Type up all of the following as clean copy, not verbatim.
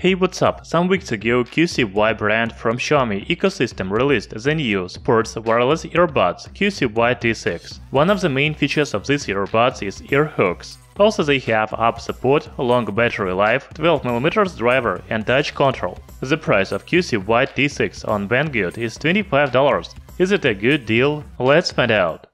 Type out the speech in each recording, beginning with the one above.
Hey, what's up? Some weeks ago, QCY brand from Xiaomi ecosystem released the new sports wireless earbuds QCY T6. One of the main features of these earbuds is ear hooks. Also, they have app support, long battery life, 12mm driver and touch control. The price of QCY T6 on Banggood is $25. Is it a good deal? Let's find out.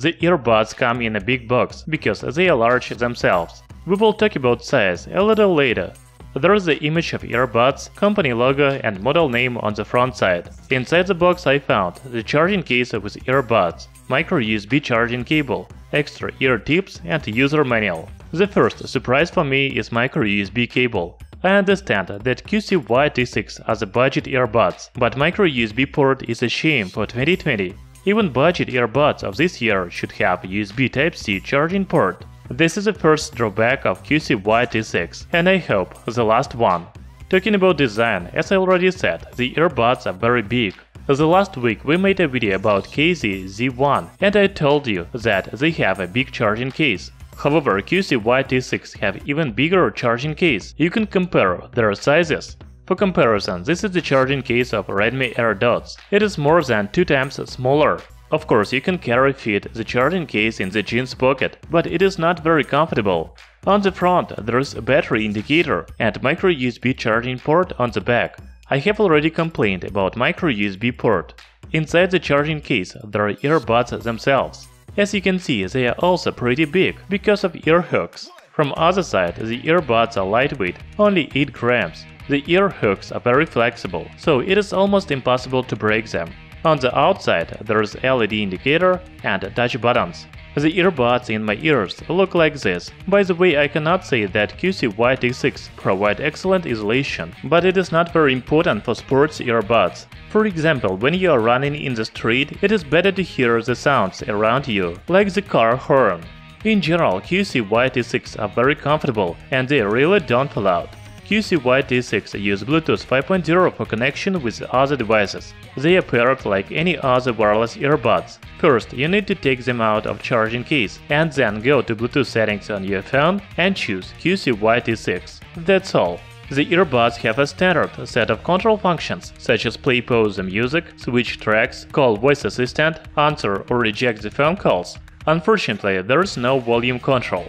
The earbuds come in a big box, because they are large themselves. We will talk about size a little later. There is the image of earbuds, company logo and model name on the front side. Inside the box I found the charging case with earbuds, micro USB charging cable, extra ear tips and user manual. The first surprise for me is micro USB cable. I understand that QCY T6 are the budget earbuds, but micro USB port is a shame for 2020. Even budget earbuds of this year should have USB Type-C charging port. This is the first drawback of QCY T6, and I hope the last one. Talking about design, as I already said, the earbuds are very big. The last week we made a video about KZ Z1, and I told you that they have a big charging case. However, QCY T6 have even bigger charging case. You can compare their sizes. For comparison, this is the charging case of Redmi AirDots. It is more than 2 times smaller. Of course, you can fit the charging case in the jeans pocket, but it is not very comfortable. On the front, there is a battery indicator and micro USB charging port on the back. I have already complained about micro USB port. Inside the charging case, there are earbuds themselves. As you can see, they are also pretty big because of ear hooks. From other side, the earbuds are lightweight, only 8 grams. The ear hooks are very flexible, so it is almost impossible to break them. On the outside, there is LED indicator and touch buttons. The earbuds in my ears look like this. By the way, I cannot say that QCY T6 provide excellent isolation, but it is not very important for sports earbuds. For example, when you are running in the street, it is better to hear the sounds around you, like the car horn. In general, QCY T6 are very comfortable and they really don't fall out. QCY T6 use Bluetooth 5.0 for connection with other devices. They are paired like any other wireless earbuds. First, you need to take them out of charging case, and then go to Bluetooth settings on your phone and choose QCY T6. That's all. The earbuds have a standard set of control functions, such as play, pause the music, switch tracks, call voice assistant, answer or reject the phone calls. Unfortunately, there is no volume control.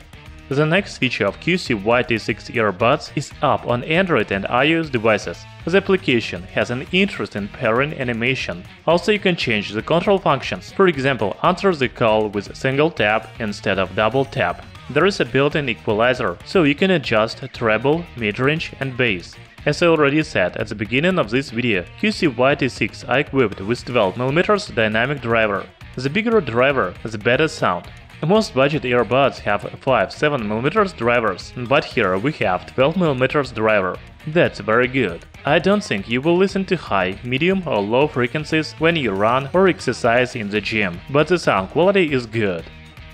The next feature of QCY T6 earbuds is up on Android and iOS devices. The application has an interesting pairing animation. Also, you can change the control functions. For example, answer the call with a single tap instead of double tap. There is a built-in equalizer, so you can adjust treble, midrange and bass. As I already said at the beginning of this video, QCY T6 are equipped with 12mm dynamic driver. The bigger driver, the better sound. Most budget earbuds have 5-7mm drivers, but here we have 12mm driver. That's very good. I don't think you will listen to high, medium or low frequencies when you run or exercise in the gym, but the sound quality is good.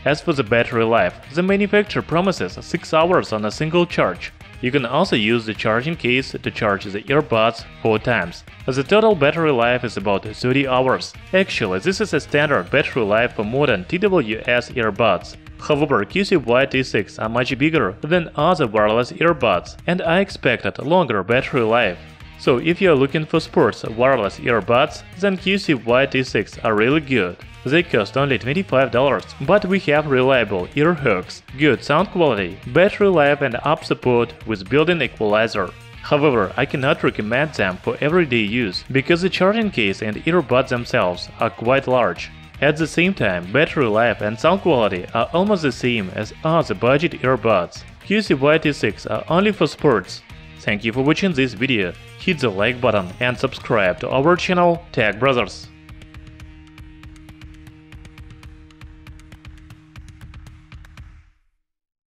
As for the battery life, the manufacturer promises 6 hours on a single charge. You can also use the charging case to charge the earbuds 4 times. The total battery life is about 30 hours. Actually, this is a standard battery life for modern TWS earbuds. However, QCY T6 are much bigger than other wireless earbuds, and I expected longer battery life. So if you are looking for sports wireless earbuds, then QCY T6 are really good. They cost only $25, but we have reliable ear hooks, good sound quality, battery life and app support with built-in equalizer. However, I cannot recommend them for everyday use, because the charging case and earbuds themselves are quite large. At the same time, battery life and sound quality are almost the same as other budget earbuds. QCY T6 are only for sports. Thank you for watching this video, hit the like button and subscribe to our channel Tech Brothers.